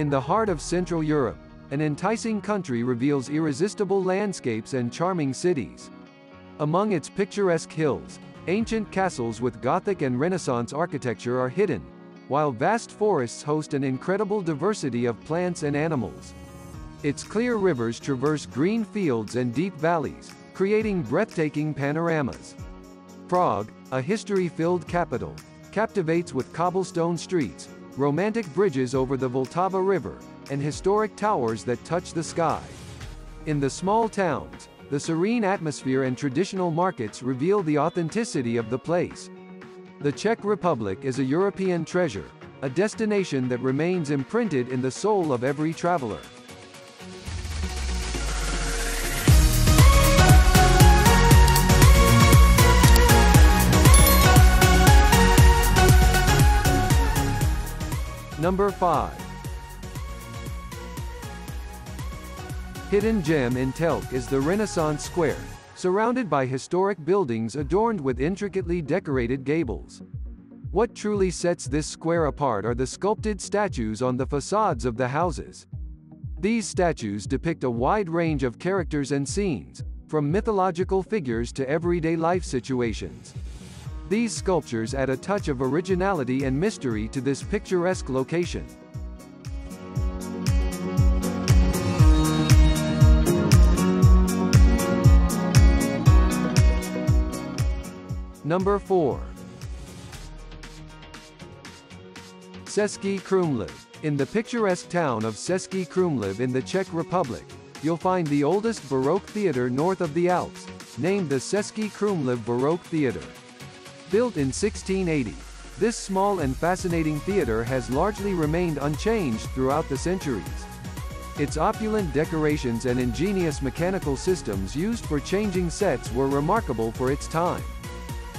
In the heart of Central Europe, an enticing country reveals irresistible landscapes and charming cities. Among its picturesque hills, ancient castles with Gothic and Renaissance architecture are hidden, while vast forests host an incredible diversity of plants and animals. Its clear rivers traverse green fields and deep valleys, creating breathtaking panoramas. Prague, a history-filled capital, captivates with cobblestone streets, romantic bridges over the Vltava River, and historic towers that touch the sky. In the small towns, the serene atmosphere and traditional markets reveal the authenticity of the place. The Czech Republic is a European treasure, a destination that remains imprinted in the soul of every traveler. Number 5. Hidden gem in Telč is the Renaissance Square, surrounded by historic buildings adorned with intricately decorated gables. What truly sets this square apart are the sculpted statues on the facades of the houses. These statues depict a wide range of characters and scenes, from mythological figures to everyday life situations. These sculptures add a touch of originality and mystery to this picturesque location. Number 4. Český Krumlov. In the picturesque town of Český Krumlov in the Czech Republic, you'll find the oldest Baroque theatre north of the Alps, named the Český Krumlov Baroque Theatre. Built in 1680, this small and fascinating theatre has largely remained unchanged throughout the centuries. Its opulent decorations and ingenious mechanical systems used for changing sets were remarkable for its time.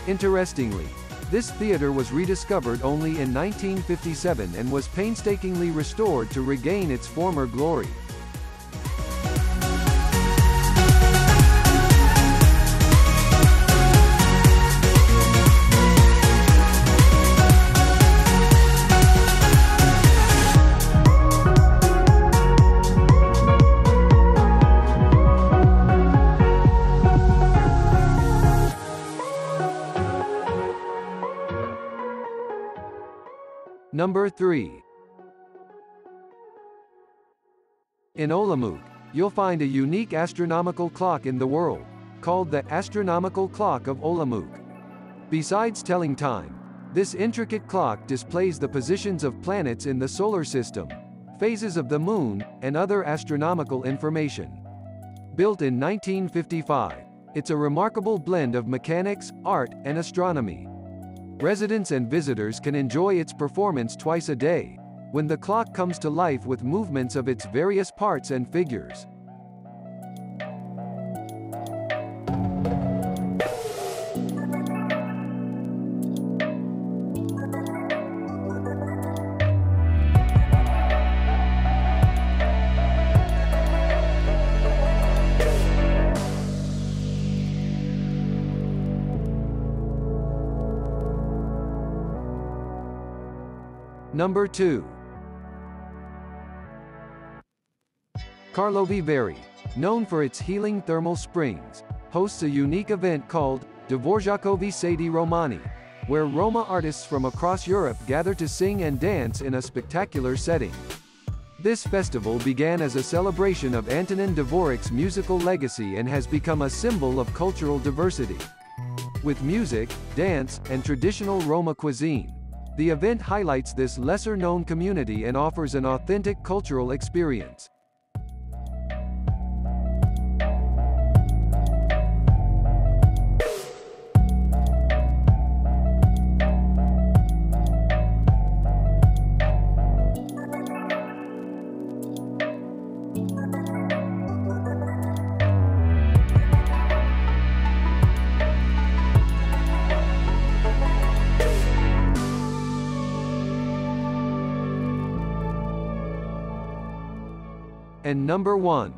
Interestingly, this theatre was rediscovered only in 1957 and was painstakingly restored to regain its former glory. Number 3. In Olomouc, you'll find a unique astronomical clock in the world, called the Astronomical Clock of Olomouc. Besides telling time, this intricate clock displays the positions of planets in the solar system, phases of the moon, and other astronomical information. Built in 1955, it's a remarkable blend of mechanics, art, and astronomy. Residents and visitors can enjoy its performance twice a day, when the clock comes to life with movements of its various parts and figures. Number 2. Karlovy Vary, known for its healing thermal springs, hosts a unique event called Dvorakovy Sady Romani, where Roma artists from across Europe gather to sing and dance in a spectacular setting. This festival began as a celebration of Antonín Dvořák's musical legacy and has become a symbol of cultural diversity. With music, dance, and traditional Roma cuisine, the event highlights this lesser-known community and offers an authentic cultural experience. And number 1.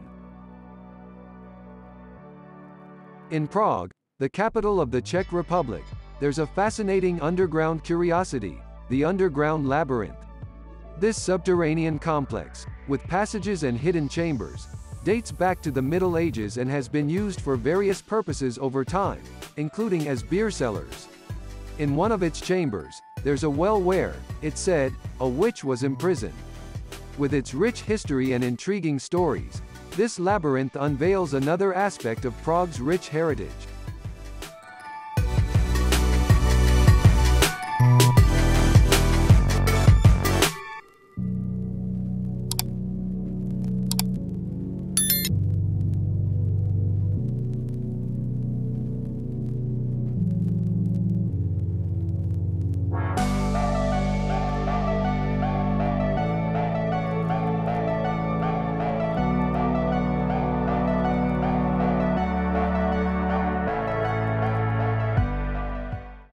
In Prague, the capital of the Czech Republic, there's a fascinating underground curiosity, the Underground Labyrinth. This subterranean complex, with passages and hidden chambers, dates back to the Middle Ages and has been used for various purposes over time, including as beer cellars. In one of its chambers, there's a well where, it's said, a witch was imprisoned. With its rich history and intriguing stories, this labyrinth unveils another aspect of Prague's rich heritage.